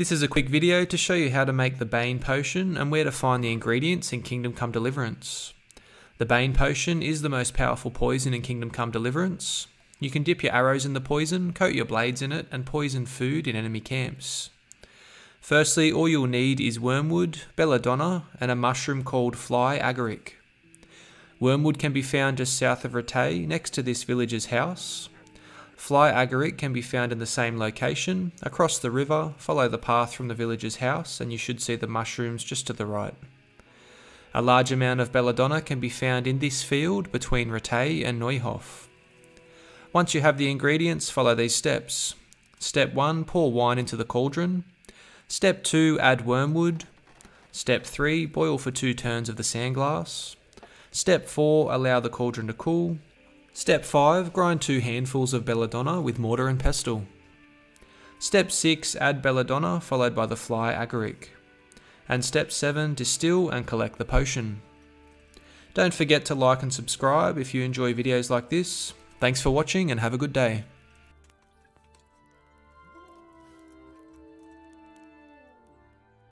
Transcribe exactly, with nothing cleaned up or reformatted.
This is a quick video to show you how to make the Bane Potion and where to find the ingredients in Kingdom Come Deliverance. The Bane Potion is the most powerful poison in Kingdom Come Deliverance. You can dip your arrows in the poison, coat your blades in it, and poison food in enemy camps. Firstly, all you'll need is wormwood, belladonna, and a mushroom called Fly Agaric. Wormwood can be found just south of Rattay, next to this villager's house. Fly agaric can be found in the same location. Across the river, follow the path from the villager's house, and you should see the mushrooms just to the right. A large amount of belladonna can be found in this field between Rattay and Neuhof. Once you have the ingredients, follow these steps. Step one, pour wine into the cauldron. Step two, add wormwood. Step three, boil for two turns of the sandglass. Step four, allow the cauldron to cool. Step five, grind two handfuls of belladonna with mortar and pestle. Step six, add belladonna followed by the fly agaric. And step seven, distill and collect the potion. Don't forget to like and subscribe if you enjoy videos like this. Thanks for watching and have a good day.